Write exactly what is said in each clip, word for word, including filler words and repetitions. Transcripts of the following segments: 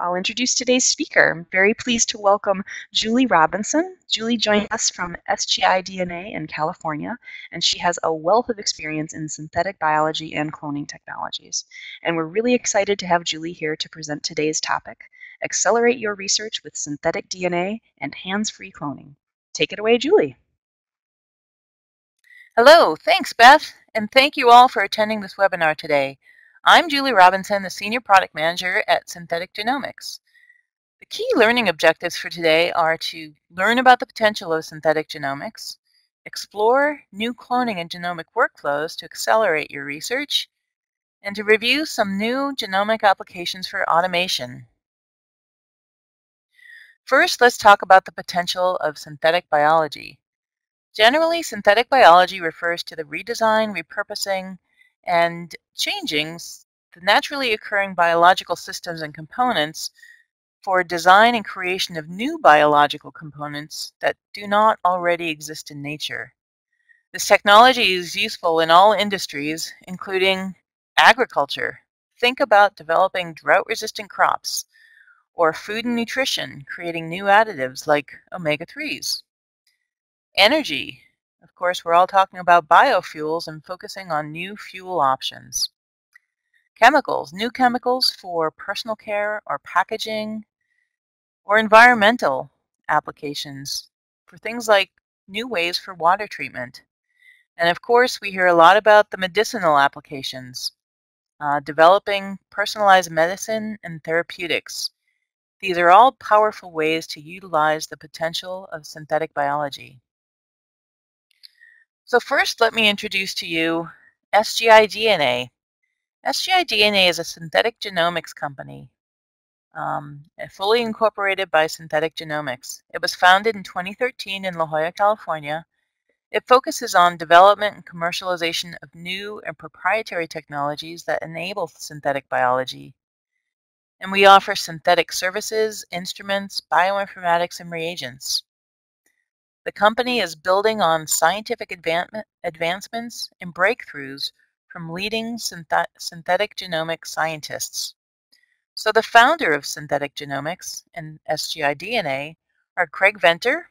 I'll introduce today's speaker. I'm very pleased to welcome Julie Robinson. Julie joined us from S G I D N A in California, and she has a wealth of experience in synthetic biology and cloning technologies. And we're really excited to have Julie here to present today's topic, Accelerate Your Research with Synthetic D N A and Hands-Free Cloning. Take it away, Julie. Hello, thanks, Beth, and thank you all for attending this webinar today. I'm Julie Robinson, the Senior Product Manager at Synthetic Genomics. The key learning objectives for today are to learn about the potential of synthetic genomics, explore new cloning and genomic workflows to accelerate your research, and to review some new genomic applications for automation. First, let's talk about the potential of synthetic biology. Generally, synthetic biology refers to the redesign, repurposing, and changing the naturally occurring biological systems and components for design and creation of new biological components that do not already exist in nature. This technology is useful in all industries, including agriculture. Think about developing drought-resistant crops, or food and nutrition, creating new additives like omega threes. Energy. Of course, we're all talking about biofuels and focusing on new fuel options. Chemicals, new chemicals for personal care or packaging, or environmental applications for things like new ways for water treatment. And of course, we hear a lot about the medicinal applications, uh, developing personalized medicine and therapeutics. These are all powerful ways to utilize the potential of synthetic biology. So first, let me introduce to you S G I D N A. S G I D N A is a synthetic genomics company, um, fully incorporated by Synthetic Genomics. It was founded in twenty thirteen in La Jolla, California. It focuses on development and commercialization of new and proprietary technologies that enable synthetic biology. And we offer synthetic services, instruments, bioinformatics, and reagents. The company is building on scientific advancements and breakthroughs from leading synthet synthetic genomic scientists. So the founder of Synthetic Genomics and S G I D N A are Craig Venter.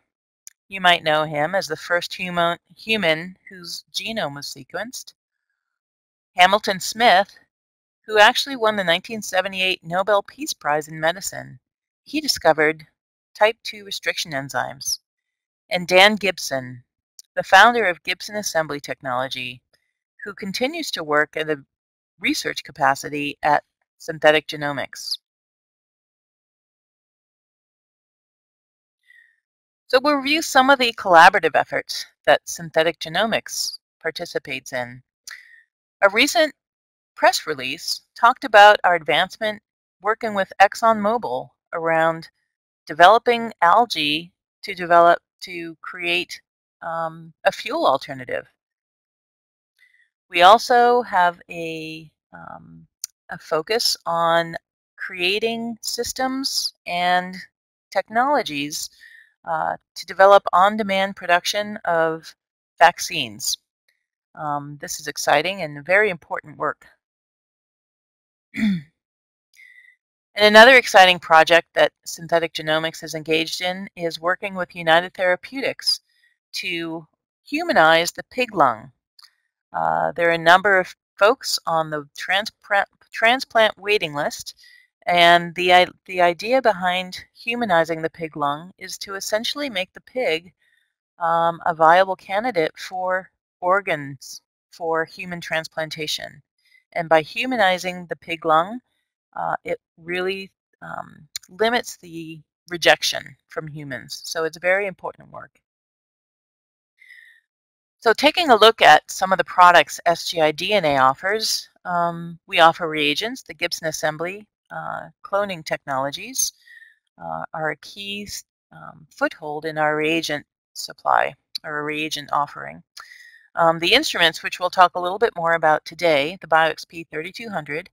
You might know him as the first human, human whose genome was sequenced. Hamilton Smith, who actually won the nineteen seventy-eight Nobel Peace Prize in Medicine. He discovered type two restriction enzymes. And Dan Gibson, the founder of Gibson Assembly Technology, who continues to work in a research capacity at Synthetic Genomics. So we'll review some of the collaborative efforts that Synthetic Genomics participates in. A recent press release talked about our advancement working with ExxonMobil around developing algae to develop to create um, a fuel alternative. We also have a, um, a focus on creating systems and technologies uh, to develop on-demand production of vaccines. Um, this is exciting and very important work. And another exciting project that Synthetic Genomics is engaged in is working with United Therapeutics to humanize the pig lung. Uh, there are a number of folks on the transplant, transplant waiting list, and the, the idea behind humanizing the pig lung is to essentially make the pig um, a viable candidate for organs for human transplantation. And by humanizing the pig lung, Uh, it really um, limits the rejection from humans. So it's very important work. So taking a look at some of the products S G I D N A offers, um, we offer reagents, the Gibson Assembly, uh, cloning technologies uh, are a key um, foothold in our reagent supply, or reagent offering. Um, the instruments, which we'll talk a little bit more about today, the BioXp thirty-two hundred,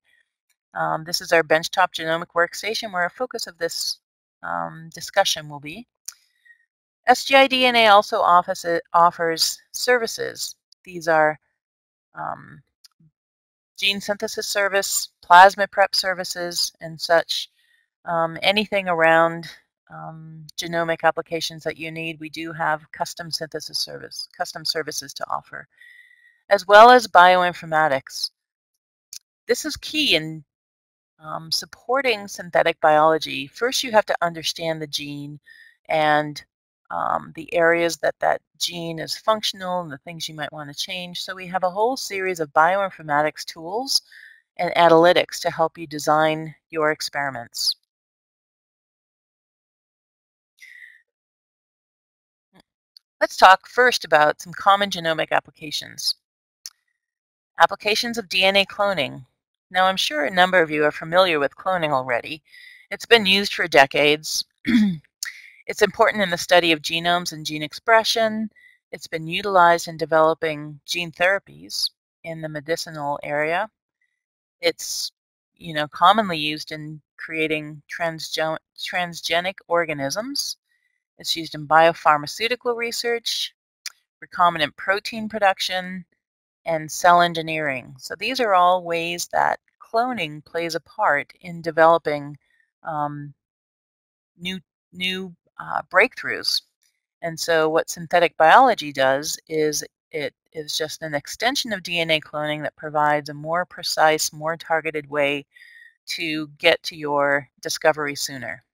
Um, this is our benchtop genomic workstation where our focus of this um, discussion will be. S G I D N A also office, offers services. These are um, gene synthesis service, plasma prep services, and such. um, anything around um, genomic applications that you need, we do have custom synthesis service, custom services to offer, as well as bioinformatics. This is key in um, supporting synthetic biology. First, you have to understand the gene and um, the areas that that gene is functional and the things you might want to change. So we have a whole series of bioinformatics tools and analytics to help you design your experiments. Let's talk first about some common genomic applications. Applications of D N A cloning. Now, I'm sure a number of you are familiar with cloning already. It's been used for decades. It's important in the study of genomes and gene expression. It's been utilized in developing gene therapies in the medicinal area. It's, you know, commonly used in creating transgen transgenic organisms. It's used in biopharmaceutical research, recombinant protein production, and cell engineering. So these are all ways that cloning plays a part in developing um, new, new uh, breakthroughs. And so what synthetic biology does is it is just an extension of D N A cloning that provides a more precise, more targeted way to get to your discovery sooner.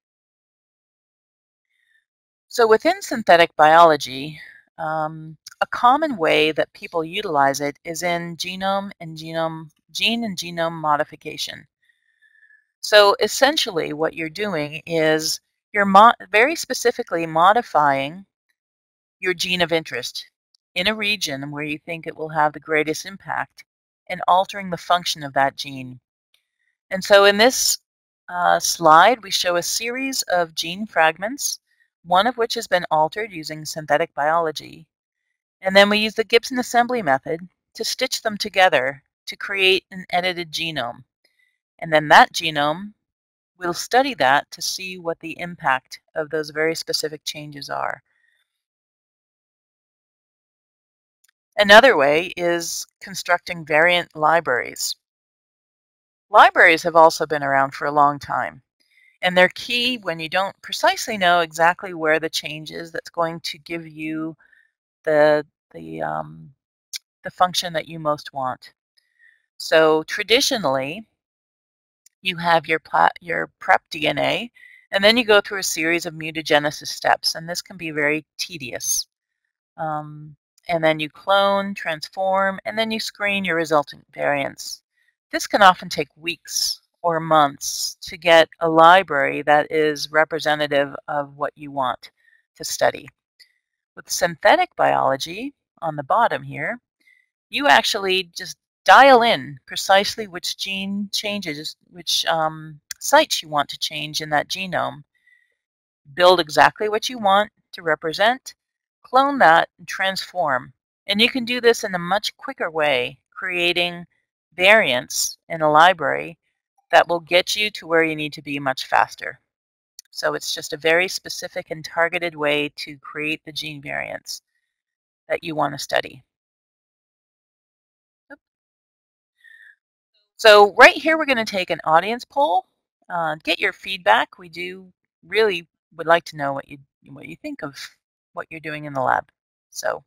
So within synthetic biology, um, a common way that people utilize it is in genome and genome, gene and genome modification. So essentially what you're doing is you're mo very specifically modifying your gene of interest in a region where you think it will have the greatest impact and altering the function of that gene. And so in this uh, slide, we show a series of gene fragments, one of which has been altered using synthetic biology. And then we use the Gibson assembly method to stitch them together to create an edited genome. And then that genome, we'll study that to see what the impact of those very specific changes are. Another way is constructing variant libraries. Libraries have also been around for a long time. And they're key when you don't precisely know exactly where the change is that's going to give you the, the, um, the function that you most want. So traditionally, you have your, your prep D N A, and then you go through a series of mutagenesis steps, and this can be very tedious. Um, and then you clone, transform, and then you screen your resultant variants. This can often take weeks or months to get a library that is representative of what you want to study. With synthetic biology on the bottom here, you actually just dial in precisely which gene changes, which um, sites you want to change in that genome, build exactly what you want to represent, clone that, and transform. And you can do this in a much quicker way, creating variants in a library that will get you to where you need to be much faster. So it's just a very specific and targeted way to create the gene variants that you want to study. So right here, we're going to take an audience poll, uh, get your feedback. We do really would like to know what you, what you think of what you're doing in the lab. So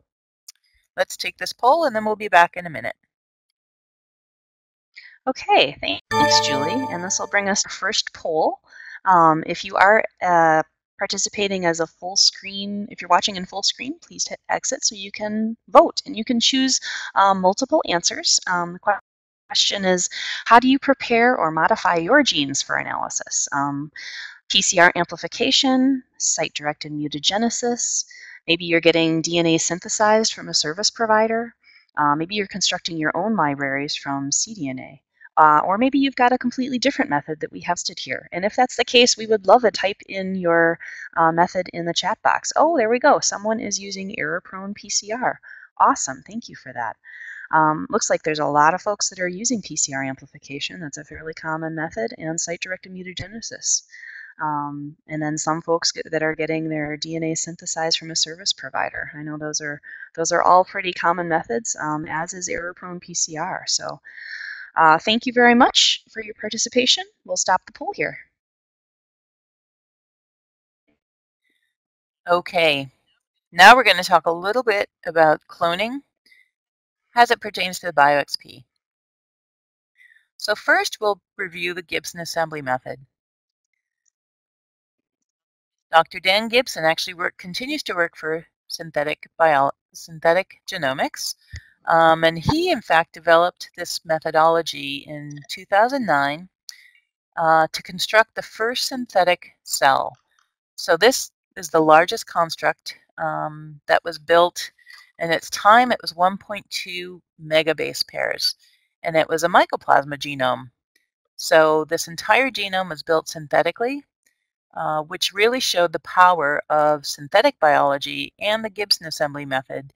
let's take this poll, and then we'll be back in a minute. Okay, thanks, Julie. And this will bring us to our first poll. Um, if you are uh, participating as a full screen, if you're watching in full screen, please hit exit so you can vote. And you can choose uh, multiple answers. Um, the question is, how do you prepare or modify your genes for analysis? Um, P C R amplification, site-directed mutagenesis. Maybe you're getting D N A synthesized from a service provider. Uh, maybe you're constructing your own libraries from cDNA. Uh, or maybe you've got a completely different method that we have stood here. And if that's the case, we would love a type in your uh, method in the chat box. Oh, there we go. Someone is using error-prone P C R. Awesome. Thank you for that. Um, looks like there's a lot of folks that are using P C R amplification. That's a fairly common method. And site-directed mutagenesis. Um, and then some folks get, that are getting their D N A synthesized from a service provider. I know those are those are all pretty common methods, um, as is error-prone P C R. So uh, thank you very much for your participation. We'll stop the poll here. Okay, now we're going to talk a little bit about cloning as it pertains to the BioXp. So first, we'll review the Gibson assembly method. Doctor Dan Gibson actually work, continues to work for synthetic, bio, synthetic genomics, um, and he, in fact, developed this methodology in two thousand nine uh, to construct the first synthetic cell. So this is the largest construct um, that was built. In its time, it was one point two megabase pairs, and it was a mycoplasma genome. So this entire genome was built synthetically, uh, which really showed the power of synthetic biology and the Gibson assembly method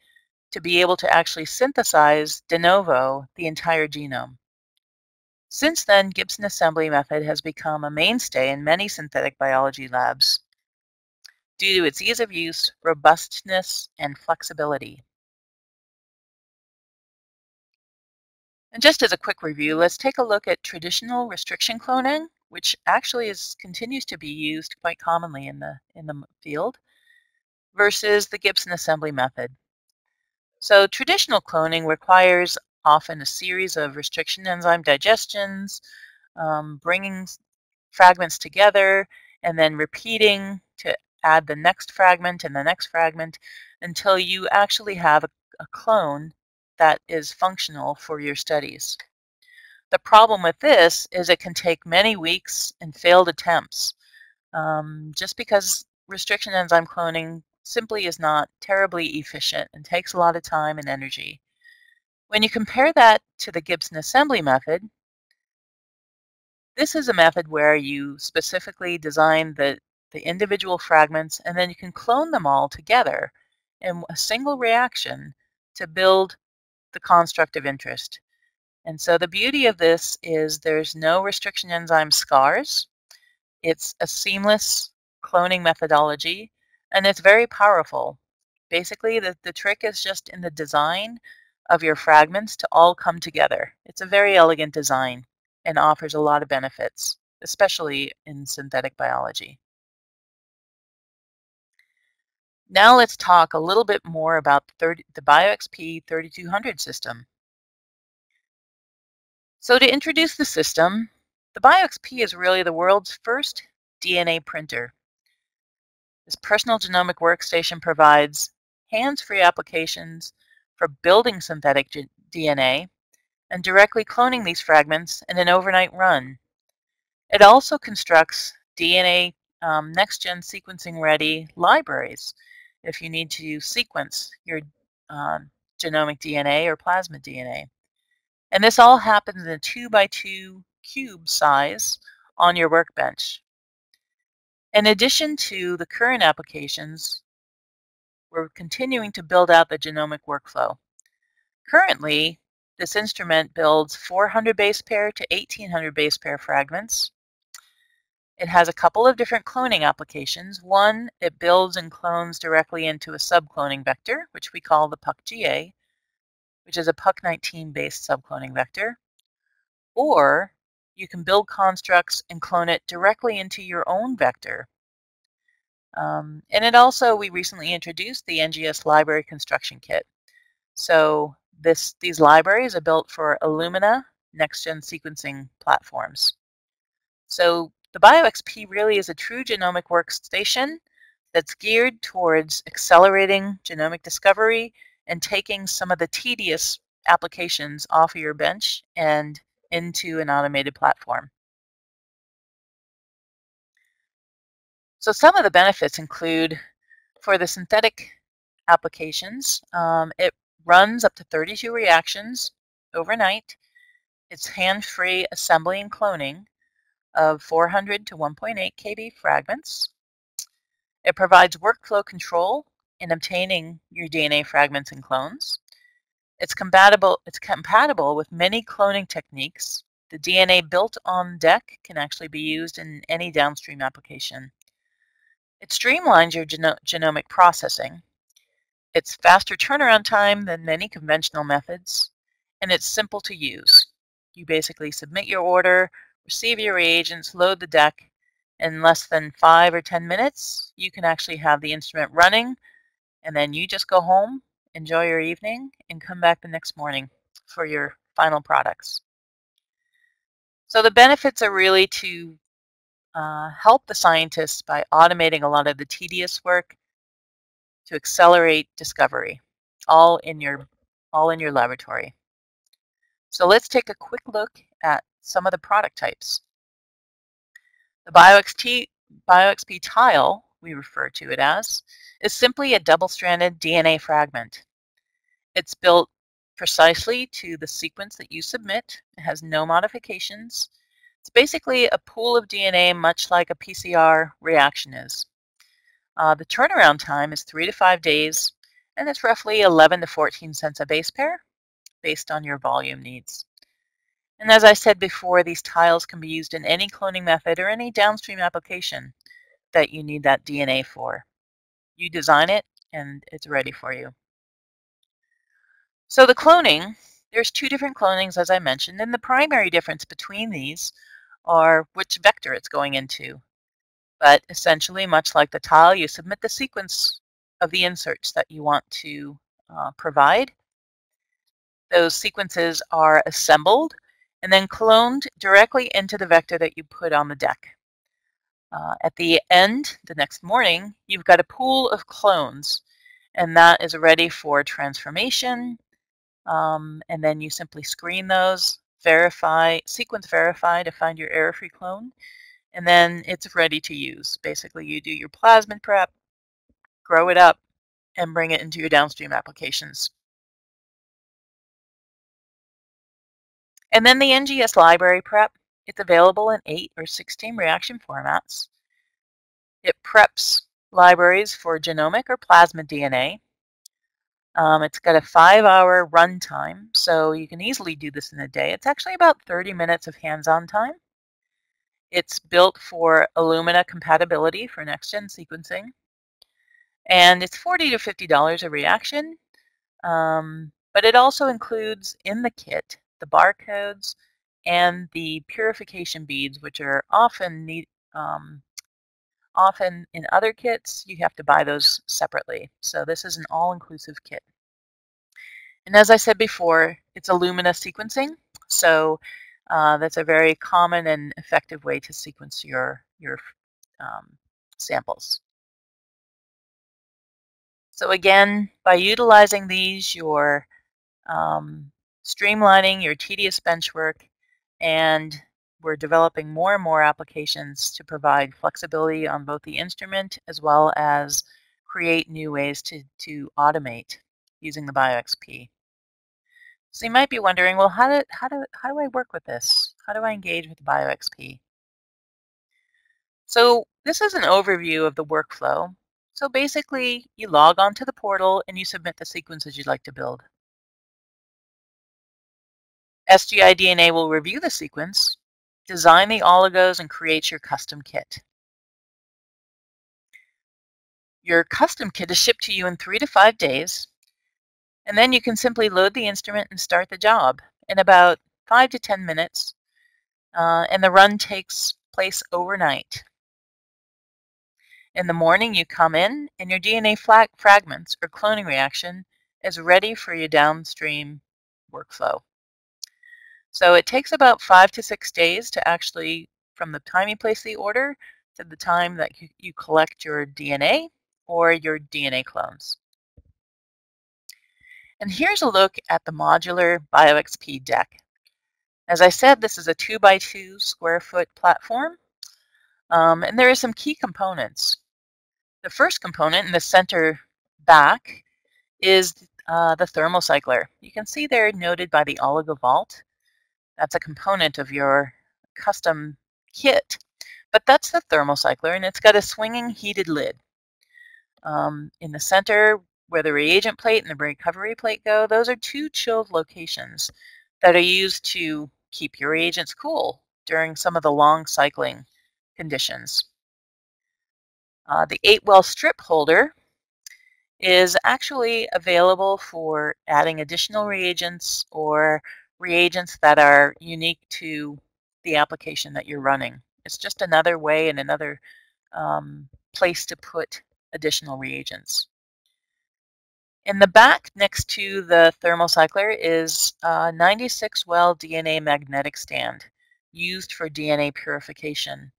to be able to actually synthesize de novo the entire genome. Since then, Gibson assembly method has become a mainstay in many synthetic biology labs due to its ease of use, robustness, and flexibility. And just as a quick review, let's take a look at traditional restriction cloning, which actually is, continues to be used quite commonly in the, in the field, versus the Gibson assembly method. So traditional cloning requires often a series of restriction enzyme digestions, um, bringing fragments together, and then repeating to add the next fragment and the next fragment until you actually have a, a clone that is functional for your studies. The problem with this is it can take many weeks and failed attempts um, just because restriction enzyme cloning simply is not terribly efficient and takes a lot of time and energy. When you compare that to the Gibson assembly method, this is a method where you specifically design the the individual fragments, and then you can clone them all together in a single reaction to build the construct of interest. And so the beauty of this is there's no restriction enzyme scars. It's a seamless cloning methodology, and it's very powerful. Basically, the, the trick is just in the design of your fragments to all come together. It's a very elegant design and offers a lot of benefits, especially in synthetic biology. Now let's talk a little bit more about the BioXp thirty-two hundred system. So to introduce the system, the BioXp is really the world's first D N A printer. This personal genomic workstation provides hands-free applications for building synthetic D N A and directly cloning these fragments in an overnight run. It also constructs D N A um, next-gen sequencing-ready libraries if you need to sequence your uh, genomic D N A or plasmid D N A. And this all happens in a two by two cube size on your workbench. In addition to the current applications, we're continuing to build out the genomic workflow. Currently, this instrument builds four hundred base pair to eighteen hundred base pair fragments. It has a couple of different cloning applications. One, it builds and clones directly into a subcloning vector, which we call the pUC G A, which is a pUC nineteen based subcloning vector. Or you can build constructs and clone it directly into your own vector. Um, and it also, we recently introduced the N G S library construction kit. So this, these libraries are built for Illumina next-gen sequencing platforms. So the BioXp really is a true genomic workstation that's geared towards accelerating genomic discovery and taking some of the tedious applications off of your bench and into an automated platform. So some of the benefits include, for the synthetic applications, um, it runs up to thirty-two reactions overnight. It's hand-free assembly and cloning of four hundred to one point eight K B fragments. It provides workflow control in obtaining your D N A fragments and clones. It's compatible, it's compatible with many cloning techniques. The D N A built on deck can actually be used in any downstream application. It streamlines your geno genomic processing. It's faster turnaround time than many conventional methods, and it's simple to use. You basically submit your order, receive your reagents, load the deck, in less than five or ten minutes, you can actually have the instrument running, and then you just go home, enjoy your evening, and come back the next morning for your final products. So the benefits are really to uh, help the scientists by automating a lot of the tedious work to accelerate discovery, all in your, all in your laboratory. So let's take a quick look at some of the product types. The BioXp, BioXp tile, we refer to it as, is simply a double-stranded D N A fragment. It's built precisely to the sequence that you submit. It has no modifications. It's basically a pool of D N A, much like a P C R reaction is. Uh, the turnaround time is three to five days, and it's roughly eleven to fourteen cents a base pair, based on your volume needs. And as I said before, these tiles can be used in any cloning method or any downstream application that you need that D N A for. You design it and it's ready for you. So the cloning, there's two different clonings as I mentioned, and the primary difference between these are which vector it's going into. But essentially, much like the tile, you submit the sequence of the inserts that you want to uh, provide. Those sequences are assembled and then cloned directly into the vector that you put on the deck. Uh, at the end, the next morning, you've got a pool of clones, and that is ready for transformation. Um, and then you simply screen those, verify, sequence verify to find your error-free clone, and then it's ready to use. Basically, you do your plasmid prep, grow it up, and bring it into your downstream applications. And then the N G S library prep, it's available in eight or sixteen reaction formats. It preps libraries for genomic or plasmid D N A. Um, it's got a five hour run time, so you can easily do this in a day. It's actually about thirty minutes of hands-on time. It's built for Illumina compatibility for next-gen sequencing. And it's forty to fifty dollars a reaction, um, but it also includes in the kit the barcodes and the purification beads, which are often need, um, often in other kits you have to buy those separately. So this is an all-inclusive kit. And as I said before, it's Illumina sequencing, so uh, that's a very common and effective way to sequence your your um, samples. So again, by utilizing these, your um, streamlining your tedious benchwork, and we're developing more and more applications to provide flexibility on both the instrument as well as create new ways to, to automate using the BioXp. So you might be wondering, well, how do, how, do, how do I work with this? How do I engage with the BioXp? So this is an overview of the workflow. So basically, you log on to the portal and you submit the sequences you'd like to build. S G I D N A will review the sequence, design the oligos, and create your custom kit. Your custom kit is shipped to you in three to five days, and then you can simply load the instrument and start the job in about five to ten minutes, uh, and the run takes place overnight. In the morning, you come in, and your D N A flag fragments or cloning reaction is ready for your downstream workflow. So it takes about five to six days to actually, from the time you place the order to the time that you, you collect your D N A or your D N A clones. And here's a look at the modular BioXp deck. As I said, this is a two by two square foot platform, um, and there are some key components. The first component in the center back is uh, the thermal cycler. You can see there noted by the oligo vault. That's a component of your custom kit, but that's the thermal cycler, and it's got a swinging heated lid. Um, in the center where the reagent plate and the recovery plate go, those are two chilled locations that are used to keep your reagents cool during some of the long cycling conditions. Uh, the eight well strip holder is actually available for adding additional reagents or reagents that are unique to the application that you're running. It's just another way and another um, place to put additional reagents. In the back next to the thermal cycler is a ninety-six well D N A magnetic stand used for D N A purification.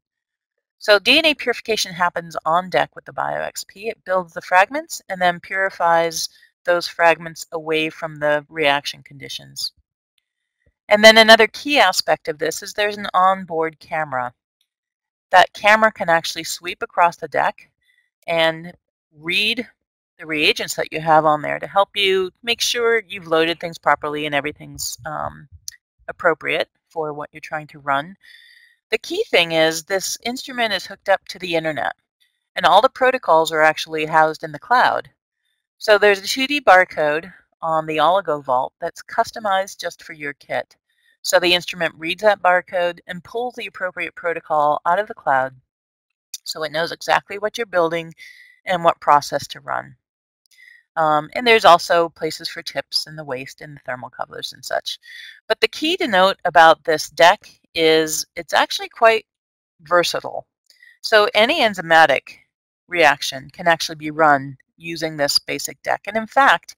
So D N A purification happens on deck with the BioXp. It builds the fragments and then purifies those fragments away from the reaction conditions. And then another key aspect of this is there's an onboard camera. That camera can actually sweep across the deck and read the reagents that you have on there to help you make sure you've loaded things properly and everything's um, appropriate for what you're trying to run. The key thing is this instrument is hooked up to the internet, and all the protocols are actually housed in the cloud. So there's a two D barcode on the oligo vault that's customized just for your kit. So the instrument reads that barcode and pulls the appropriate protocol out of the cloud so it knows exactly what you're building and what process to run. Um, and there's also places for tips and the waste and the thermal covers and such. But the key to note about this deck is it's actually quite versatile. So any enzymatic reaction can actually be run using this basic deck. And in fact,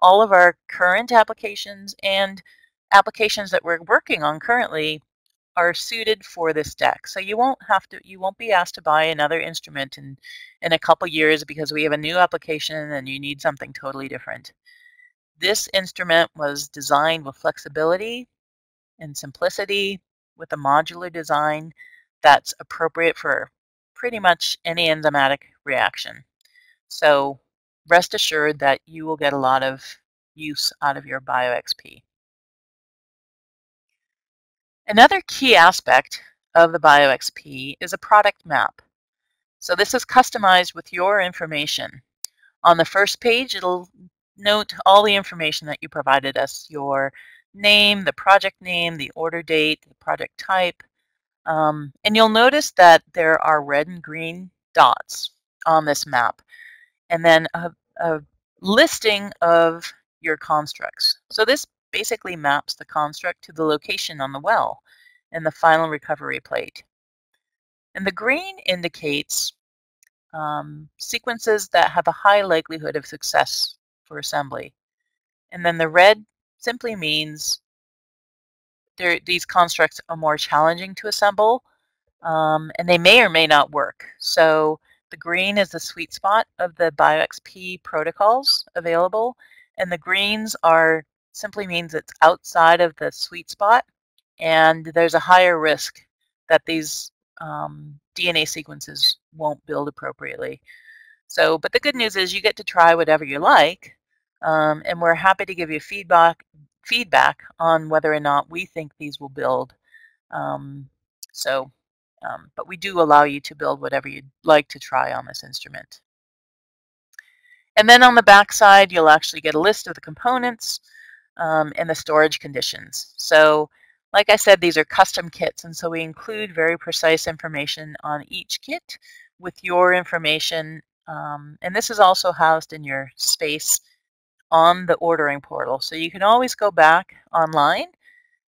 all of our current applications and applications that we're working on currently are suited for this deck. So you won't have to, you won't be asked to buy another instrument in, in a couple years because we have a new application and you need something totally different. This instrument was designed with flexibility and simplicity with a modular design that's appropriate for pretty much any enzymatic reaction. So rest assured that you will get a lot of use out of your BioXp. Another key aspect of the BioXp is a product map. So this is customized with your information. On the first page, it'll note all the information that you provided us, your name, the project name, the order date, the project type. Um, and you'll notice that there are red and green dots on this map, and then a, a listing of your constructs. So this basically maps the construct to the location on the well and the final recovery plate. And the green indicates um, sequences that have a high likelihood of success for assembly. And then the red simply means these constructs are more challenging to assemble, um, and they may or may not work. So the green is the sweet spot of the BioXp protocols available, and the greens are simply means it's outside of the sweet spot, and there's a higher risk that these um, D N A sequences won't build appropriately. So, but the good news is you get to try whatever you like. Um, and we're happy to give you feedback feedback on whether or not we think these will build. Um, so, um, but we do allow you to build whatever you'd like to try on this instrument. And then on the back side, you'll actually get a list of the components um, and the storage conditions. So, like I said, these are custom kits, and so we include very precise information on each kit with your information. Um, and this is also housed in your space on the ordering portal. So you can always go back online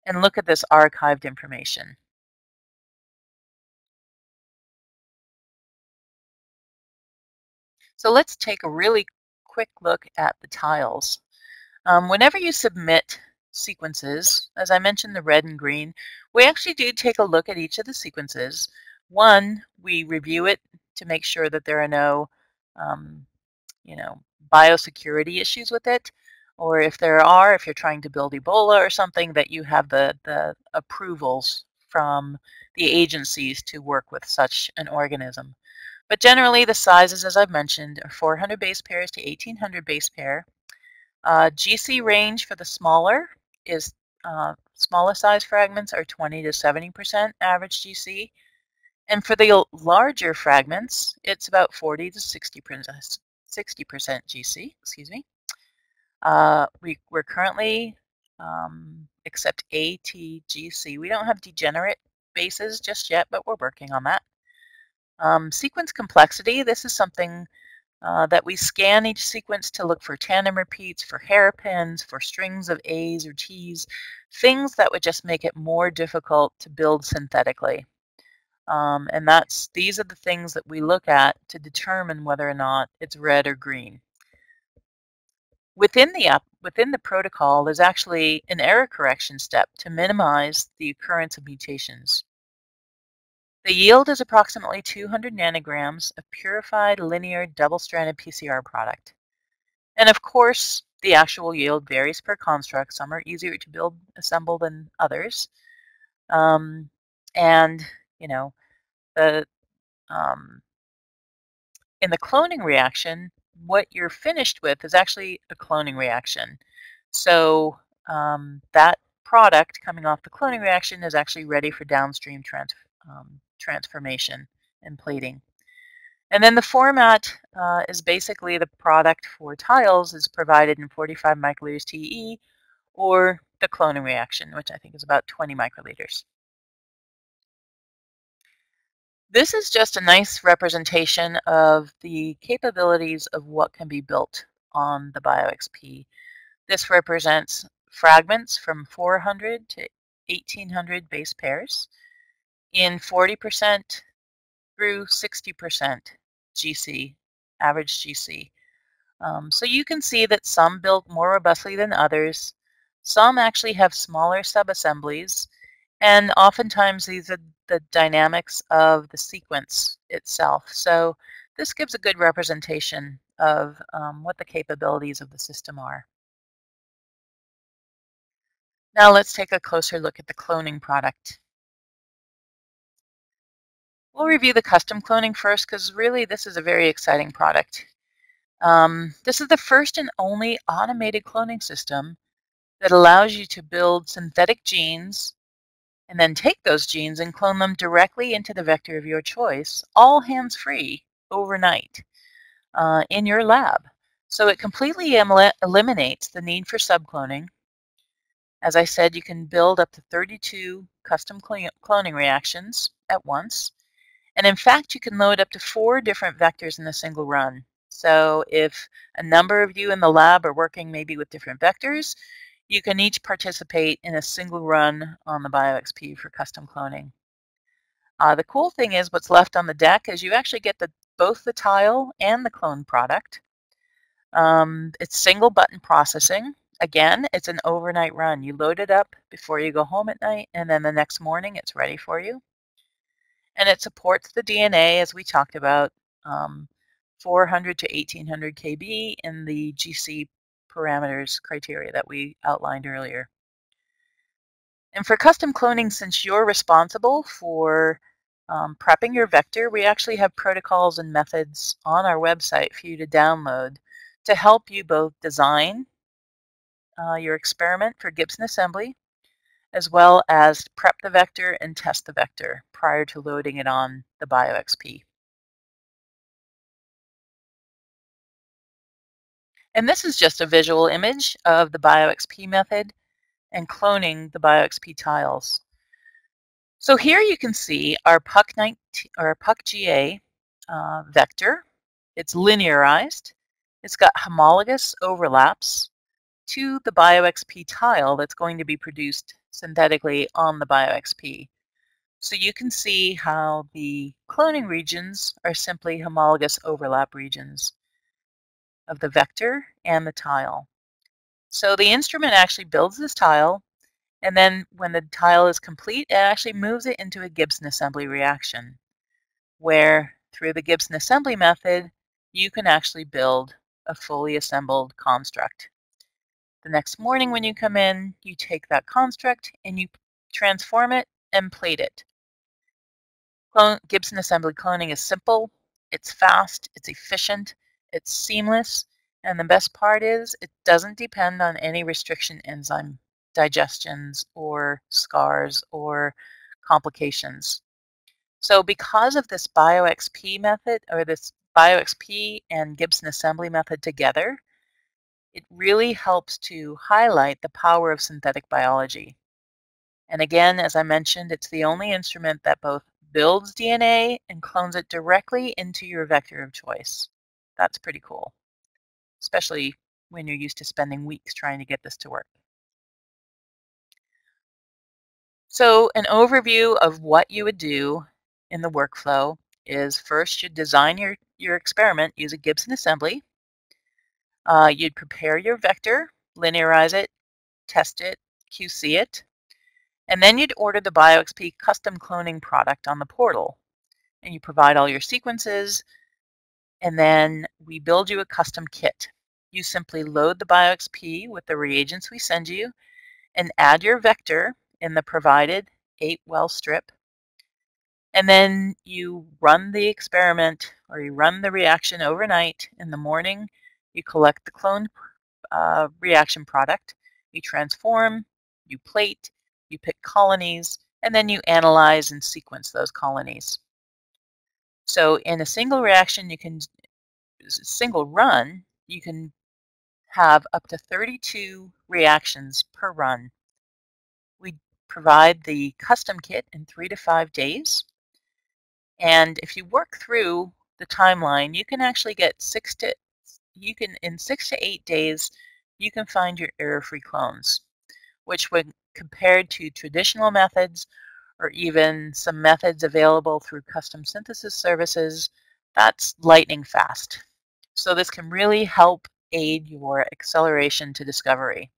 and look at this archived information. So let's take a really quick look at the tiles. Um, whenever you submit sequences, as I mentioned, the red and green, we actually do take a look at each of the sequences. One, we review it to make sure that there are no um, you know, biosecurity issues with it, or if there are, if you're trying to build Ebola or something, that you have the, the approvals from the agencies to work with such an organism. But generally the sizes, as I've mentioned, are four hundred base pairs to eighteen hundred base pair. Uh, G C range for the smaller is, uh, smaller size fragments are twenty to seventy percent average G C. And for the larger fragments, it's about forty to sixty percent. sixty percent G C, excuse me. Uh, we, we're currently, um, except A T G C. We don't have degenerate bases just yet, but we're working on that. Um, sequence complexity, this is something uh, that we scan each sequence to look for tandem repeats, for hairpins, for strings of A's or T's, things that would just make it more difficult to build synthetically. Um, and that's these are the things that we look at to determine whether or not it's red or green. Within the, within the protocol, there's actually an error correction step to minimize the occurrence of mutations. The yield is approximately two hundred nanograms of purified linear double-stranded P C R product. And of course, the actual yield varies per construct. Some are easier to build, assemble than others. Um, and, you know, the, um, in the cloning reaction, what you're finished with is actually a cloning reaction. So um, that product coming off the cloning reaction is actually ready for downstream trans um, transformation and plating. And then the format uh, is basically the product for tiles is provided in forty-five microliters T E or the cloning reaction, which I think is about twenty microliters. This is just a nice representation of the capabilities of what can be built on the BioXp. This represents fragments from four hundred to eighteen hundred base pairs in forty percent through sixty percent G C, average G C. Um, so you can see that some built more robustly than others. Some actually have smaller subassemblies, and oftentimes these are the dynamics of the sequence itself. So this gives a good representation of um, what the capabilities of the system are. Now let's take a closer look at the cloning product. We'll review the custom cloning first, because really this is a very exciting product. Um, this is the first and only automated cloning system that allows you to build synthetic genes and then take those genes and clone them directly into the vector of your choice, all hands-free, overnight, uh, in your lab. So it completely el- eliminates the need for subcloning. As I said, you can build up to thirty-two custom cl- cloning reactions at once. And in fact, you can load up to four different vectors in a single run. So if a number of you in the lab are working maybe with different vectors, you can each participate in a single run on the BioXp for custom cloning. Uh, the cool thing is what's left on the deck is you actually get the, both the tile and the clone product. Um, it's single button processing. Again, it's an overnight run. You load it up before you go home at night, and then the next morning it's ready for you. And it supports the D N A, as we talked about, um, four hundred to eighteen hundred K B in the G C parameters criteria that we outlined earlier. And for custom cloning, since you're responsible for um, prepping your vector, we actually have protocols and methods on our website for you to download to help you both design uh, your experiment for Gibson Assembly, as well as prep the vector and test the vector prior to loading it on the BioXp. And this is just a visual image of the BioXp method and cloning the BioXp tiles. So here you can see our pUC G A uh, vector. It's linearized. It's got homologous overlaps to the BioXp tile that's going to be produced synthetically on the BioXp. So you can see how the cloning regions are simply homologous overlap regions of the vector and the tile. So the instrument actually builds this tile, and then when the tile is complete, it actually moves it into a Gibson assembly reaction, where through the Gibson assembly method, you can actually build a fully assembled construct. The next morning when you come in, you take that construct and you transform it and plate it. Clone, Gibson assembly cloning is simple, it's fast, it's efficient, it's seamless, and the best part is it doesn't depend on any restriction enzyme digestions or scars or complications. So because of this BioXp method, or this BioXp and Gibson assembly method together, it really helps to highlight the power of synthetic biology. And again, as I mentioned, it's the only instrument that both builds D N A and clones it directly into your vector of choice. That's pretty cool, especially when you're used to spending weeks trying to get this to work. So an overview of what you would do in the workflow is, first you design your, your experiment using Gibson Assembly. Uh, you'd prepare your vector, linearize it, test it, Q C it, and then you'd order the BioXp custom cloning product on the portal. And you provide all your sequences, and then we build you a custom kit. You simply load the BioXp with the reagents we send you and add your vector in the provided eight well strip. And then you run the experiment, or you run the reaction overnight. In the morning, you collect the cloned uh, reaction product. You transform, you plate, you pick colonies, and then you analyze and sequence those colonies. So in a single reaction, you can, single run, you can have up to thirty-two reactions per run. We provide the custom kit in three to five days. And if you work through the timeline, you can actually get six to, you can, in six to eight days, you can find your error-free clones, which when compared to traditional methods, or even some methods available through custom synthesis services, that's lightning fast. So this can really help aid your acceleration to discovery.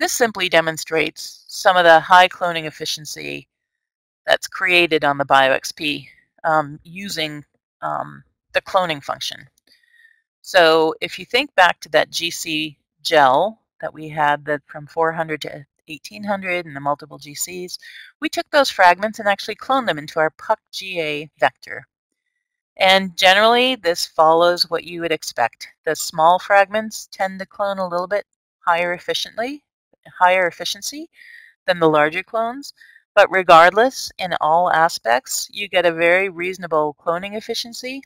This simply demonstrates some of the high cloning efficiency that's created on the BioXp um, using um, the cloning function. So if you think back to that G C gel that we had, that from four hundred to eighteen hundred and the multiple G Cs, we took those fragments and actually cloned them into our pUC G A vector. And generally, this follows what you would expect. The small fragments tend to clone a little bit higher efficiently, higher efficiency than the larger clones. But regardless, in all aspects, you get a very reasonable cloning efficiency.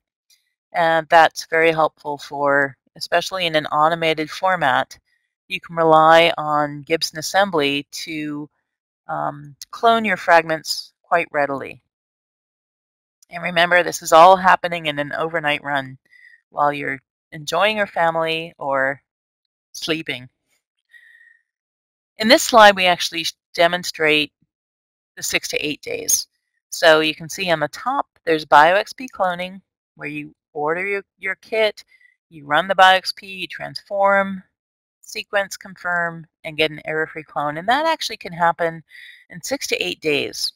And that's very helpful for, especially in an automated format, you can rely on Gibson Assembly to um, clone your fragments quite readily. And remember, this is all happening in an overnight run while you're enjoying your family or sleeping. In this slide, we actually demonstrate the six to eight days. So you can see on the top, there's BioXp cloning, where you order your, your kit, you run the BioXp, you transform, sequence, confirm, and get an error-free clone. And that actually can happen in six to eight days.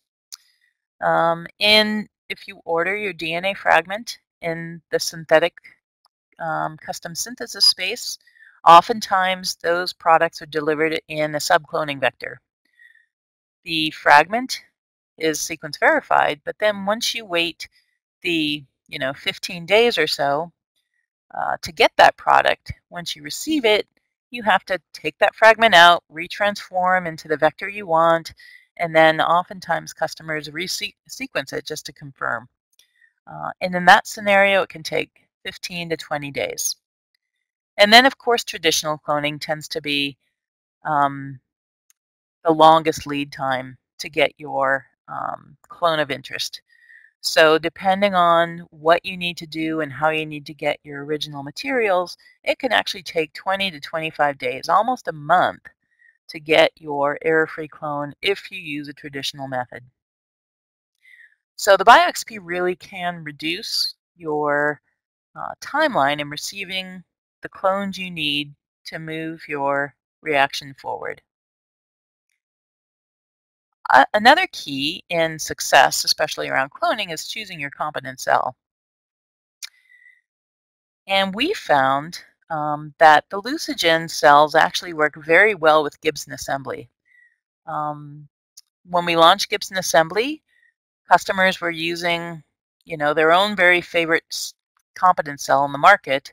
Um, in If you order your D N A fragment in the synthetic um, custom synthesis space, oftentimes those products are delivered in a subcloning vector. The fragment is sequence verified, but then once you wait the you know fifteen days or so uh, to get that product, once you receive it, you have to take that fragment out, retransform into the vector you want, and then oftentimes customers resequence it just to confirm. Uh, and in that scenario, it can take fifteen to twenty days. And then, of course, traditional cloning tends to be um, the longest lead time to get your um, clone of interest. So depending on what you need to do and how you need to get your original materials, it can actually take twenty to twenty-five days, almost a month, to get your error-free clone if you use a traditional method. So the BioXp really can reduce your uh, timeline in receiving the clones you need to move your reaction forward. Uh, another key in success, especially around cloning, is choosing your competent cell. And we found Um, that the Lucigen cells actually work very well with Gibson Assembly. Um, when we launched Gibson Assembly, customers were using, you know, their own very favorite competent cell on the market,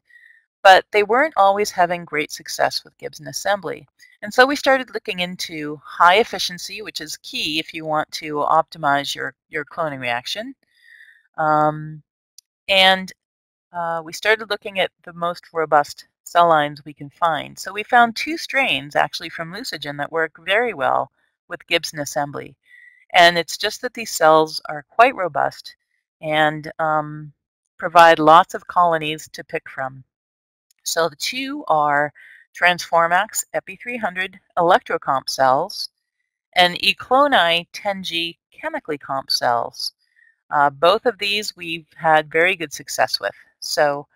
but they weren't always having great success with Gibson Assembly. And so we started looking into high efficiency, which is key if you want to optimize your, your cloning reaction. Um, and Uh, we started looking at the most robust cell lines we can find. So we found two strains actually from Lucigen that work very well with Gibson Assembly. And it's just that these cells are quite robust and um, provide lots of colonies to pick from. So the two are Transformax Epi three hundred electrocomp cells and E. cloni ten G chemically comp cells. Uh, both of these we've had very good success with. So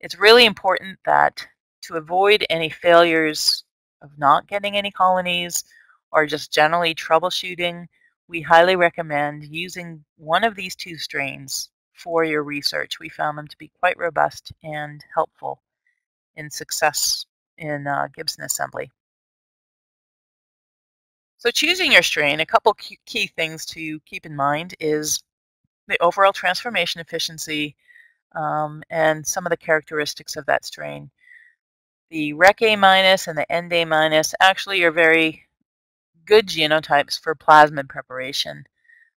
it's really important that to avoid any failures of not getting any colonies or just generally troubleshooting, we highly recommend using one of these two strains for your research. We found them to be quite robust and helpful in success in uh, Gibson assembly. So choosing your strain, a couple key things to keep in mind is the overall transformation efficiency um, and some of the characteristics of that strain. The Rec A minus and the End A minus actually are very good genotypes for plasmid preparation,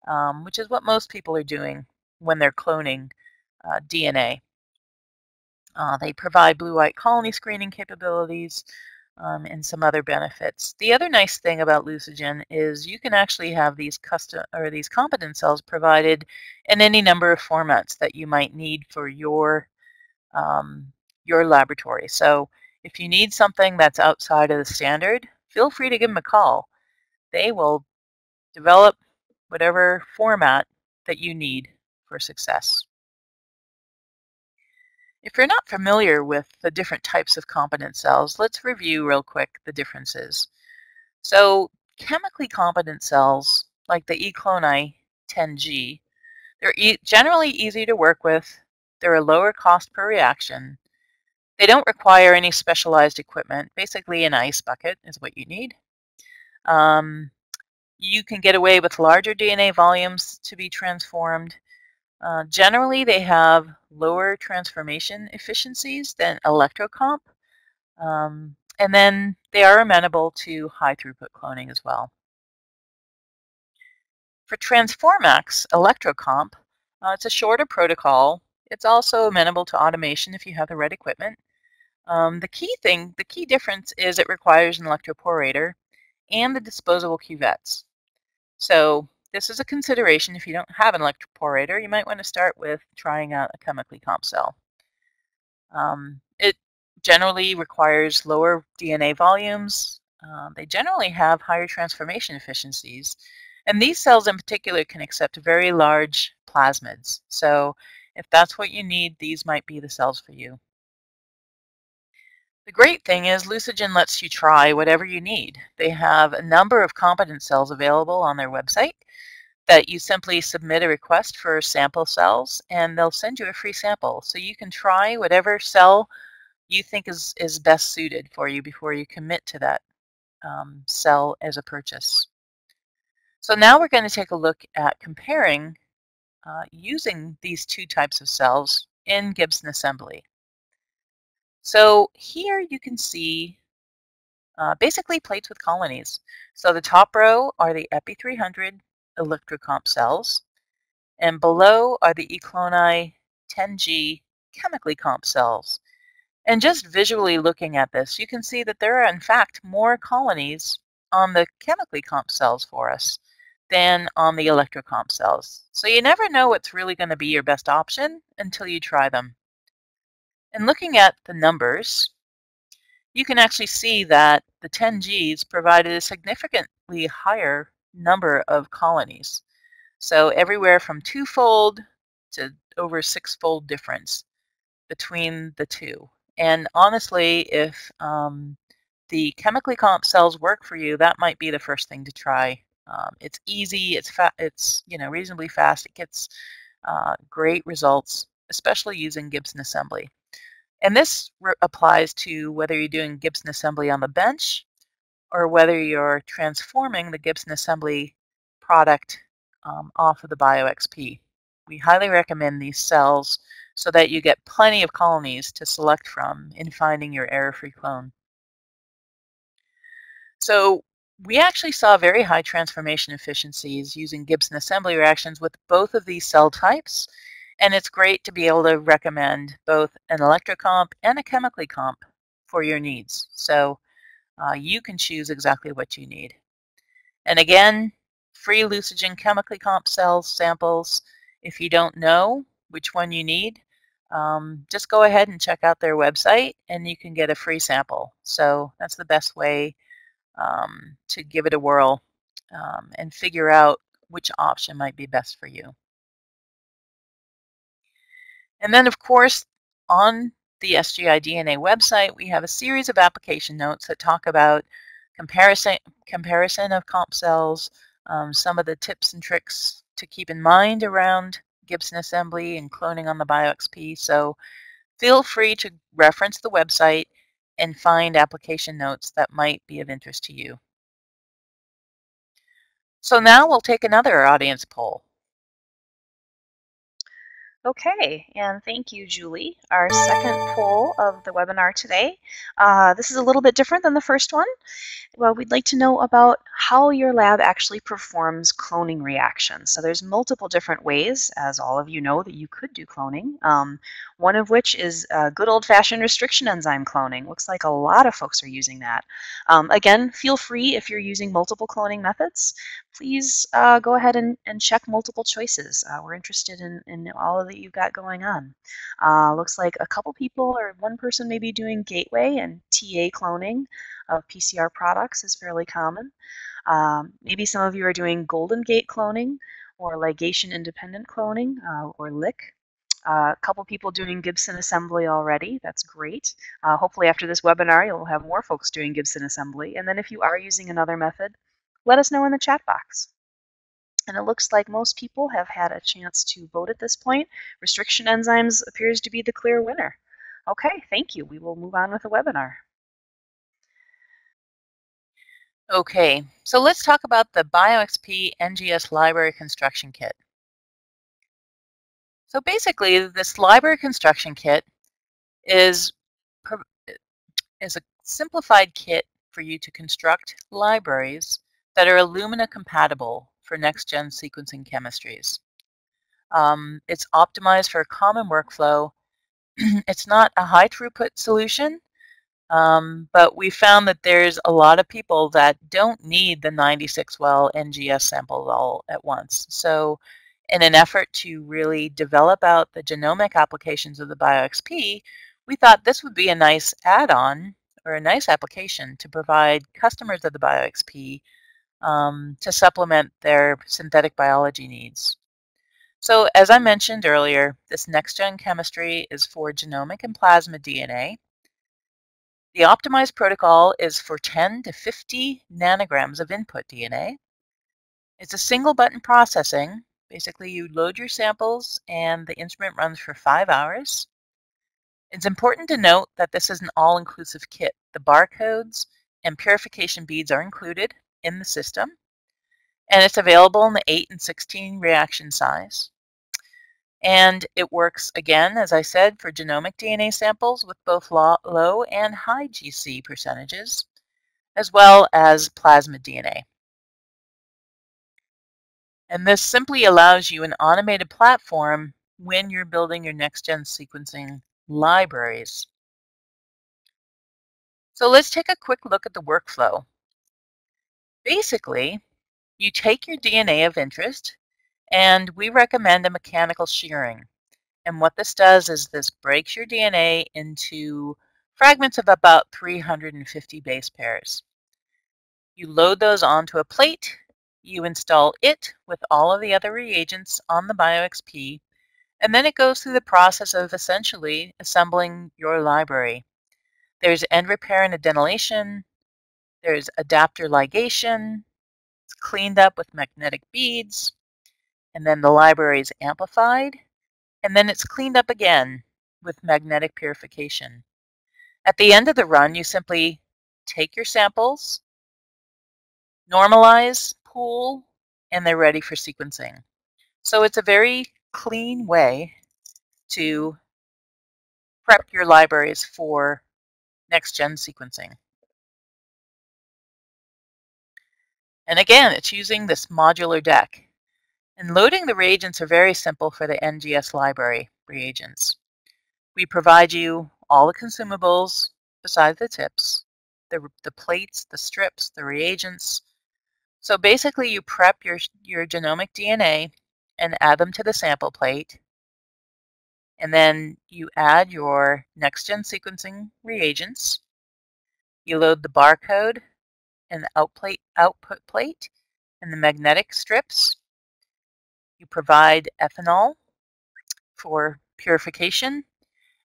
um, which is what most people are doing when they're cloning uh, D N A. Uh, they provide blue-white colony screening capabilities um, and some other benefits. The other nice thing about Lucigen is you can actually have these custom or these competent cells provided in any number of formats that you might need for your um, your laboratory. So if you need something that's outside of the standard, feel free to give them a call. They will develop whatever format that you need for success. If you're not familiar with the different types of competent cells, let's review real quick the differences. So chemically competent cells, like the E. cloni ten G, they're e generally easy to work with. They're a lower cost per reaction. They don't require any specialized equipment. Basically, an ice bucket is what you need. Um, you can get away with larger D N A volumes to be transformed. Uh, generally, they have lower transformation efficiencies than electrocomp, um, and then they are amenable to high-throughput cloning as well. For Transformax electrocomp, uh, it's a shorter protocol. It's also amenable to automation if you have the right equipment. Um, the key thing, the key difference is it requires an electroporator and the disposable cuvettes. So this is a consideration. If you don't have an electroporator, you might want to start with trying out a chemically comp cell. Um, it generally requires lower D N A volumes. Uh, they generally have higher transformation efficiencies. And these cells in particular can accept very large plasmids. So if that's what you need, these might be the cells for you. The great thing is Lucigen lets you try whatever you need. They have a number of competent cells available on their website that you simply submit a request for sample cells and they'll send you a free sample. So you can try whatever cell you think is, is best suited for you before you commit to that um, cell as a purchase. So now we're going to take a look at comparing Uh, using these two types of cells in Gibson assembly. So here you can see uh, basically plates with colonies. So the top row are the Epi three hundred electrocomp cells, and below are the E. cloni ten G chemically comp cells. And just visually looking at this, you can see that there are in fact more colonies on the chemically comp cells for us than on the electrocomp cells. So you never know what's really going to be your best option until you try them. And looking at the numbers, you can actually see that the ten Gs provided a significantly higher number of colonies. So everywhere from twofold to over sixfold difference between the two. And honestly, if um, the chemically comp cells work for you, that might be the first thing to try. Um, it's easy, it's, fa it's you know, reasonably fast, it gets uh, great results, especially using Gibson assembly. And this applies to whether you're doing Gibson assembly on the bench or whether you're transforming the Gibson assembly product um, off of the BioXp. We highly recommend these cells so that you get plenty of colonies to select from in finding your error-free clone. So we actually saw very high transformation efficiencies using Gibson assembly reactions with both of these cell types, and it's great to be able to recommend both an electrocomp and a chemically comp for your needs. So uh, you can choose exactly what you need. And again, free Lucigen chemically comp cells samples. If you don't know which one you need, um, just go ahead and check out their website and you can get a free sample. So that's the best way Um, to give it a whirl um, and figure out which option might be best for you. And then, of course, on the S G I D N A website, we have a series of application notes that talk about comparison, comparison of comp cells, um, some of the tips and tricks to keep in mind around Gibson assembly and cloning on the BioXp. So feel free to reference the website and find application notes that might be of interest to you. So now we'll take another audience poll. Okay, and thank you, Julie. Our second poll of the webinar today. Uh, this is a little bit different than the first one. Well, we'd like to know about how your lab actually performs cloning reactions. So there's multiple different ways, as all of you know, that you could do cloning. Um, one of which is uh, good old-fashioned restriction enzyme cloning. Looks like a lot of folks are using that. Um, again, feel free if you're using multiple cloning methods. Please uh, go ahead and, and check multiple choices. Uh, we're interested in, in all of the you've got going on. Uh, looks like a couple people or one person may be doing gateway and T A cloning of P C R products is fairly common. Um, maybe some of you are doing golden gate cloning or ligation independent cloning uh, or L I C. Uh, a couple people doing Gibson assembly already. That's great. Uh, hopefully after this webinar you'll have more folks doing Gibson assembly. And then if you are using another method, let us know in the chat box. And it looks like most people have had a chance to vote at this point. Restriction enzymes appears to be the clear winner. Okay, thank you. We will move on with the webinar. Okay, so let's talk about the BioXp N G S Library Construction Kit. So basically, this library construction kit is, is a simplified kit for you to construct libraries that are Illumina compatible for next-gen sequencing chemistries. Um, it's optimized for a common workflow. It's not a high-throughput solution, um, but we found that there's a lot of people that don't need the ninety-six well N G S samples all at once. So in an effort to really develop out the genomic applications of the BioXp, we thought this would be a nice add-on or a nice application to provide customers of the BioXp Um, to supplement their synthetic biology needs. So as I mentioned earlier, this next-gen chemistry is for genomic and plasma D N A. The optimized protocol is for ten to fifty nanograms of input D N A. It's a single-button processing. Basically, you load your samples and the instrument runs for five hours. It's important to note that this is an all-inclusive kit. The barcodes and purification beads are included in the system, and it's available in the eight and sixteen reaction size. And it works, again, as I said, for genomic D N A samples with both low and high G C percentages, as well as plasma D N A. And this simply allows you an automated platform when you're building your next-gen sequencing libraries. So let's take a quick look at the workflow. Basically, you take your D N A of interest, and we recommend a mechanical shearing. And what this does is this breaks your D N A into fragments of about three hundred fifty base pairs. You load those onto a plate, you install it with all of the other reagents on the BioXp, and then it goes through the process of essentially assembling your library. There's end repair and adenylation. There's adapter ligation, it's cleaned up with magnetic beads, and then the library is amplified, and then it's cleaned up again with magnetic purification. At the end of the run, you simply take your samples, normalize, pool, and they're ready for sequencing. So it's a very clean way to prep your libraries for next-gen sequencing. And again, it's using this modular deck. And loading the reagents are very simple for the N G S library reagents. We provide you all the consumables besides the tips, the, the plates, the strips, the reagents. So basically, you prep your, your genomic D N A and add them to the sample plate. And then you add your next-gen sequencing reagents. You load the barcode and the outplate, output plate and the magnetic strips you provide ethanol for purification,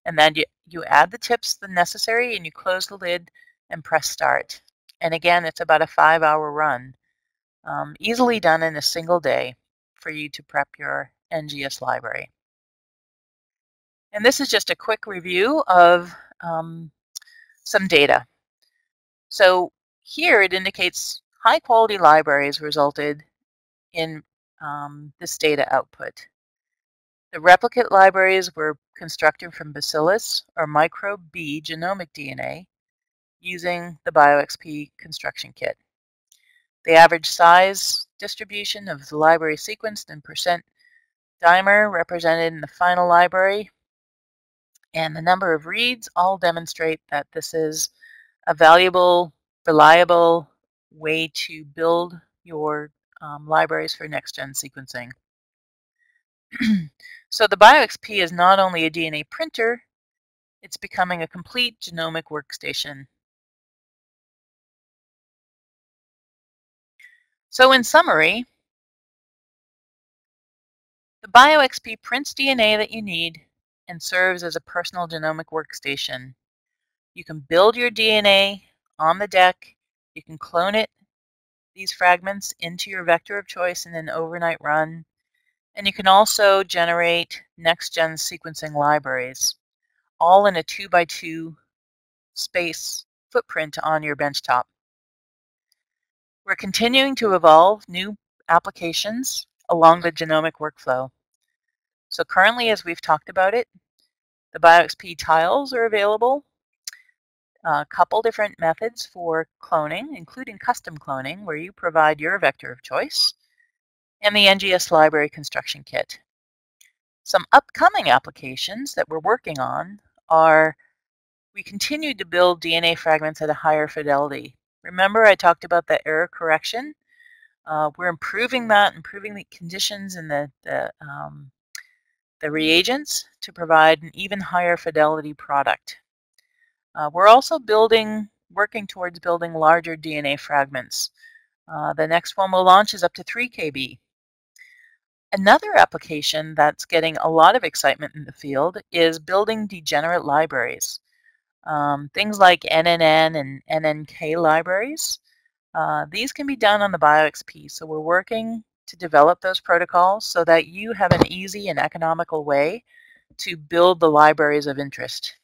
and then you, you add the tips the necessary, and you close the lid and press start. And again, it's about a five hour run, um, easily done in a single day for you to prep your N G S library. And this is just a quick review of um, some data. So here it indicates high quality libraries resulted in um, this data output. The replicate libraries were constructed from bacillus or microbe B genomic D N A using the BioXp construction kit. The average size distribution of the library sequenced in percent dimer represented in the final library and the number of reads all demonstrate that this is a valuable, reliable way to build your um, libraries for next-gen sequencing. So the BioXp is not only a D N A printer, it's becoming a complete genomic workstation. So in summary, the BioXp prints D N A that you need and serves as a personal genomic workstation. You can build your D N A on the deck. You can clone it, these fragments, into your vector of choice in an overnight run. And you can also generate next-gen sequencing libraries, all in a two by two space footprint on your benchtop. We're continuing to evolve new applications along the genomic workflow. So currently, as we've talked about it, the BioXp tiles are available, a couple different methods for cloning, including custom cloning, where you provide your vector of choice, and the N G S library construction kit. Some upcoming applications that we're working on are, we continue to build D N A fragments at a higher fidelity. Remember I talked about the error correction? Uh, we're improving that, improving the conditions and the, the um, the reagents to provide an even higher fidelity product. Uh, we're also building, working towards building larger D N A fragments. Uh, the next one we'll launch is up to three K B. Another application that's getting a lot of excitement in the field is building degenerate libraries. Um, things like N N N and N N K libraries. Uh, these can be done on the BioXp, so we're working to develop those protocols so that you have an easy and economical way to build the libraries of interest.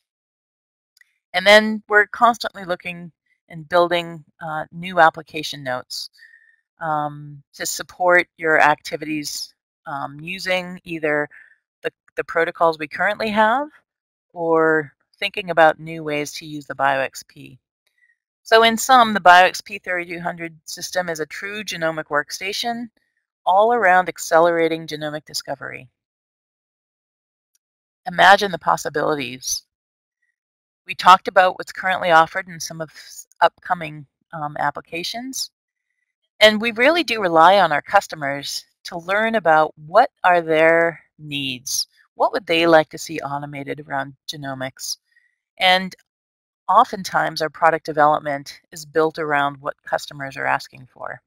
And then we're constantly looking and building uh, new application notes um, to support your activities um, using either the, the protocols we currently have or thinking about new ways to use the BioXp. So in sum, the BioXp thirty-two hundred system is a true genomic workstation all around accelerating genomic discovery. Imagine the possibilities. We talked about what's currently offered in some of upcoming um, applications. And we really do rely on our customers to learn about what are their needs. What would they like to see automated around genomics? And oftentimes our product development is built around what customers are asking for.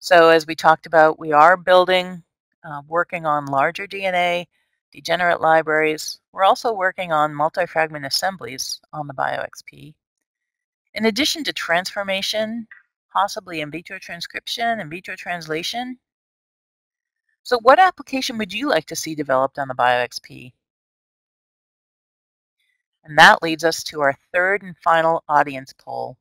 So as we talked about, we are building, uh, working on larger D N A, degenerate libraries. We're also working on multi-fragment assemblies on the BioXp. In addition to transformation, possibly in vitro transcription, in vitro translation. So what application would you like to see developed on the BioXp? And that leads us to our third and final audience poll.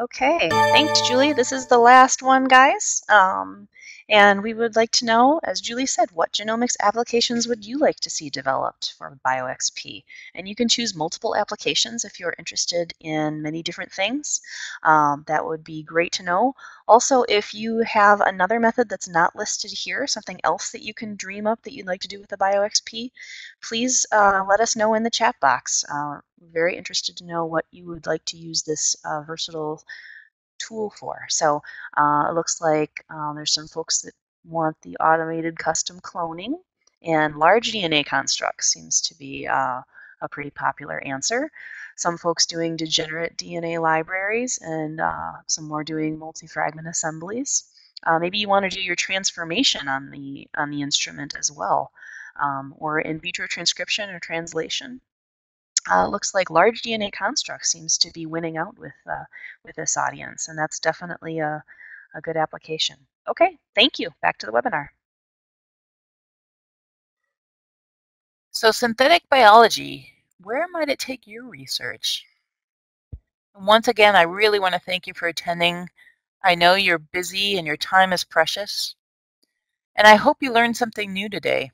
Okay, thanks, Julie. This is the last one, guys. Um, and we would like to know, as Julie said, what genomics applications would you like to see developed for BioXp? And you can choose multiple applications if you're interested in many different things. Um, that would be great to know. Also, if you have another method that's not listed here, something else that you can dream up that you'd like to do with the BioXp, please uh, let us know in the chat box. Uh, we're very interested to know what you would like to use this uh, versatile tool for. So uh, it looks like um, there's some folks that want the automated custom cloning, and large D N A constructs seems to be uh, a pretty popular answer. Some folks doing degenerate D N A libraries, and uh, some more doing multi-fragment assemblies. Uh, maybe you want to do your transformation on the on the instrument as well, um, or in vitro transcription or translation. Uh, looks like large D N A construct seems to be winning out with uh, with this audience, and that's definitely a, a good application. Okay, thank you. Back to the webinar. So synthetic biology, where might it take your research? Once again, I really want to thank you for attending. I know you're busy and your time is precious, and I hope you learned something new today.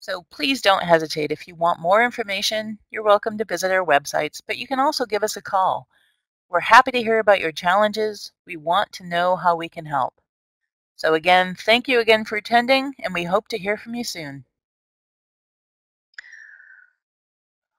So please don't hesitate. If you want more information, you're welcome to visit our websites, but you can also give us a call. We're happy to hear about your challenges. We want to know how we can help. So again, thank you again for attending, and we hope to hear from you soon.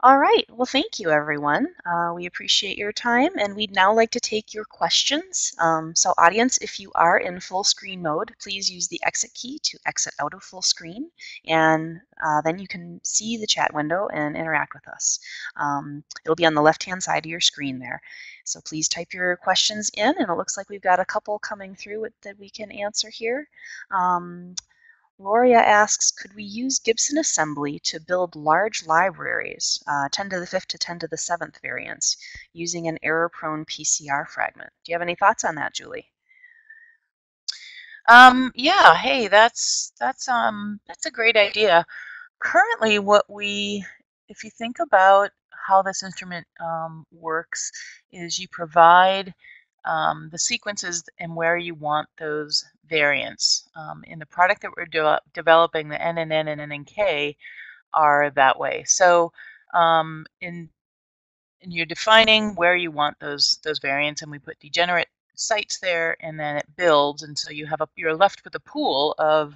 All right. Well, thank you, everyone. Uh, we appreciate your time, and we'd now like to take your questions. Um, so, audience, if you are in full screen mode, please use the exit key to exit out of full screen, and uh, then you can see the chat window and interact with us. Um, it'll be on the left-hand side of your screen there. So please type your questions in, and it looks like we've got a couple coming through that we can answer here. Um, Loria asks, could we use Gibson Assembly to build large libraries, uh, ten to the fifth to ten to the seventh variants, using an error-prone P C R fragment? Do you have any thoughts on that, Julie? Um, yeah, hey, that's that's um, that's a great idea. Currently, what we, if you think about how this instrument um, works, is you provide Um, the sequences and where you want those variants. Um, in the product that we're de developing, the N and N and N and K are that way. So um, in, in you're defining where you want those those variants, and we put degenerate sites there, and then it builds, and so you have a, you're left with a pool of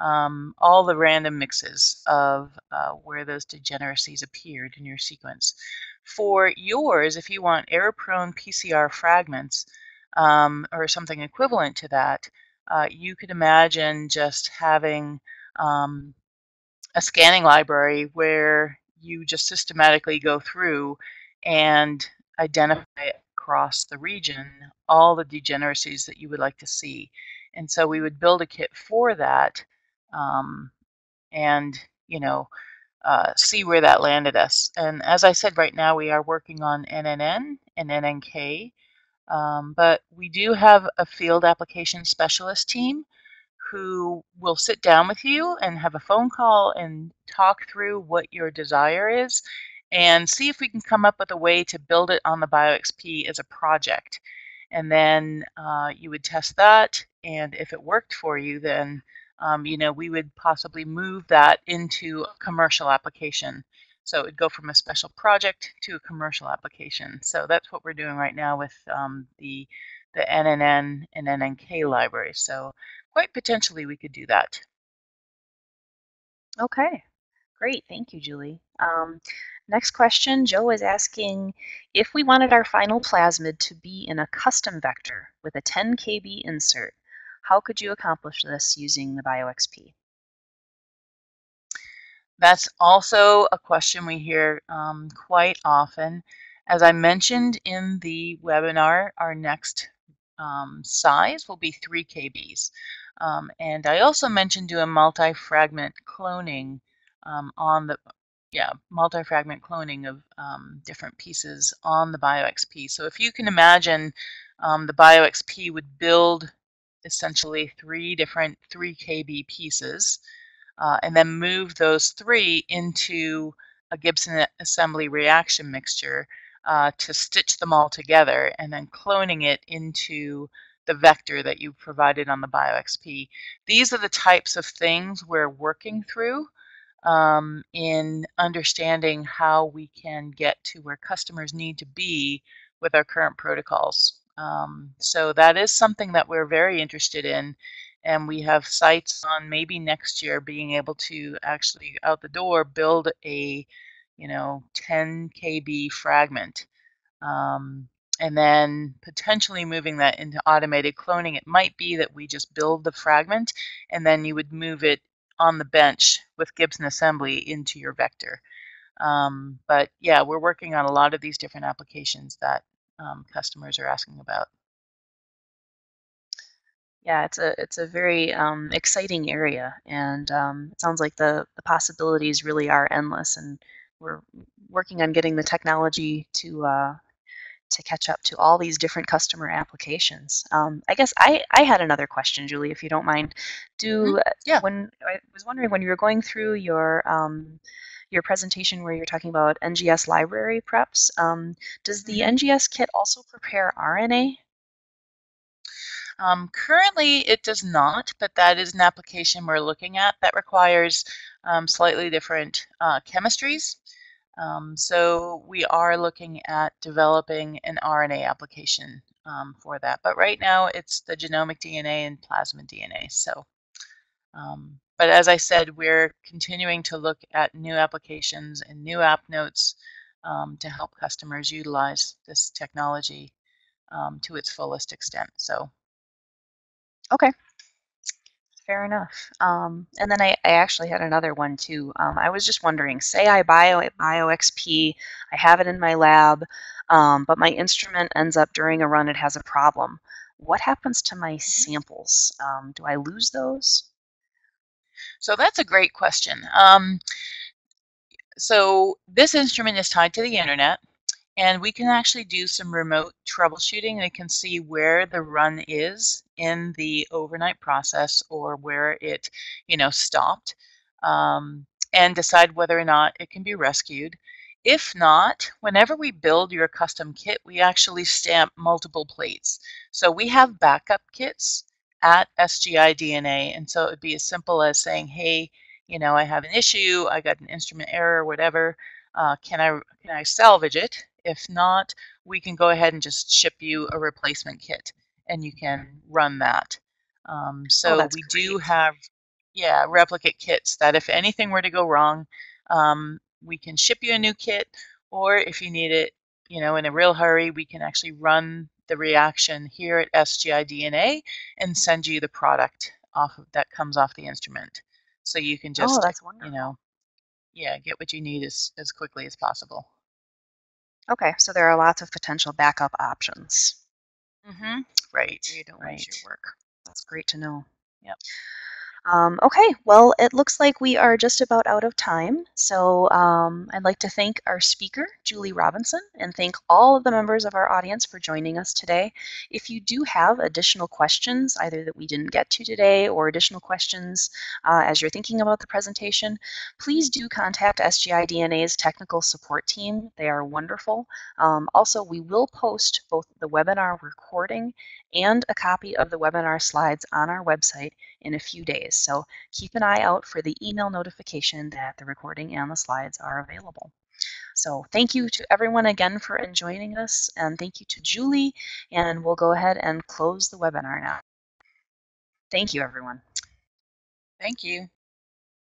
um, all the random mixes of uh, where those degeneracies appeared in your sequence. For yours, if you want error-prone P C R fragments um, or something equivalent to that, uh, you could imagine just having um, a scanning library where you just systematically go through and identify across the region all the degeneracies that you would like to see. And so we would build a kit for that um, and, you know, Uh, see where that landed us. And as I said, right now we are working on N N N and N N K, um, but we do have a field application specialist team who will sit down with you and have a phone call and talk through what your desire is and see if we can come up with a way to build it on the BioXp as a project. And then uh, you would test that, and if it worked for you, then Um, you know, we would possibly move that into a commercial application. So it would go from a special project to a commercial application. So that's what we're doing right now with um, the, the N N N and N N K libraries. So quite potentially we could do that. Okay, great. Thank you, Julie. Um, next question, Joe is asking, if we wanted our final plasmid to be in a custom vector with a ten K B insert, how could you accomplish this using the BioXp? That's also a question we hear um, quite often. As I mentioned in the webinar, our next um, size will be three K Bs. Um, and I also mentioned doing multi-fragment cloning um, on the, yeah, multi-fragment cloning of um, different pieces on the BioXp. So if you can imagine, um, the BioXp would build essentially three different three K B pieces, uh, and then move those three into a Gibson assembly reaction mixture uh, to stitch them all together, and then cloning it into the vector that you provided on the BioXp. These are the types of things we're working through um, in understanding how we can get to where customers need to be with our current protocols. Um, so that is something that we're very interested in, and we have sights on maybe next year being able to actually out the door build a, you know, ten K B fragment, um, and then potentially moving that into automated cloning. It might be that we just build the fragment, and then you would move it on the bench with Gibson Assembly into your vector. Um, but yeah, we're working on a lot of these different applications that Um, customers are asking about. Yeah, it's a it's a very um, exciting area, and um, it sounds like the, the possibilities really are endless. And we're working on getting the technology to uh, to catch up to all these different customer applications. Um, I guess I I had another question, Julie, if you don't mind. Do yeah. When I was wondering when you were going through your um, your presentation where you're talking about N G S library preps, um, does the N G S kit also prepare R N A? Um, currently, it does not, but that is an application we're looking at that requires um, slightly different uh, chemistries. Um, so we are looking at developing an R N A application um, for that. But right now, it's the genomic D N A and plasmid D N A. So, um, but as I said, we're continuing to look at new applications and new app notes um, to help customers utilize this technology um, to its fullest extent. So. Okay, fair enough. Um, and then I, I actually had another one too. Um, I was just wondering, say I buy a BioXp, I have it in my lab, um, but my instrument ends up during a run, it has a problem. What happens to my samples? Um, do I lose those? So that's a great question. Um, so this instrument is tied to the internet, and we can actually do some remote troubleshooting. We can see where the run is in the overnight process, or where it, you know, stopped, um, and decide whether or not it can be rescued. If not, whenever we build your custom kit, we actually stamp multiple plates. So we have backup kits at S G I D N A, and so it would be as simple as saying, hey, you know, I have an issue, I got an instrument error, whatever. Uh, can I can I salvage it? If not, we can go ahead and just ship you a replacement kit, and you can run that. Um, so oh, that's we great. do have, yeah, replicate kits that if anything were to go wrong, um, we can ship you a new kit, or if you need it, you know, in a real hurry, we can actually run the reaction here at S G I D N A and send you the product off of, that comes off the instrument. So you can just, oh, that's wonderful. you know, yeah, get what you need as, as quickly as possible. Okay, so there are lots of potential backup options. Mm-hmm. Right. You don't right. lose your work. That's great to know. Yep. Um, okay, well, it looks like we are just about out of time. So um, I'd like to thank our speaker, Julie Robinson, and thank all of the members of our audience for joining us today. If you do have additional questions, either that we didn't get to today or additional questions uh, as you're thinking about the presentation, please do contact S G I D N A's technical support team. They are wonderful. Um, also, we will post both the webinar recording and a copy of the webinar slides on our website in a few days. So keep an eye out for the email notification that the recording and the slides are available. So thank you to everyone again for joining us, and thank you to Julie, and we'll go ahead and close the webinar now. Thank you, everyone. Thank you.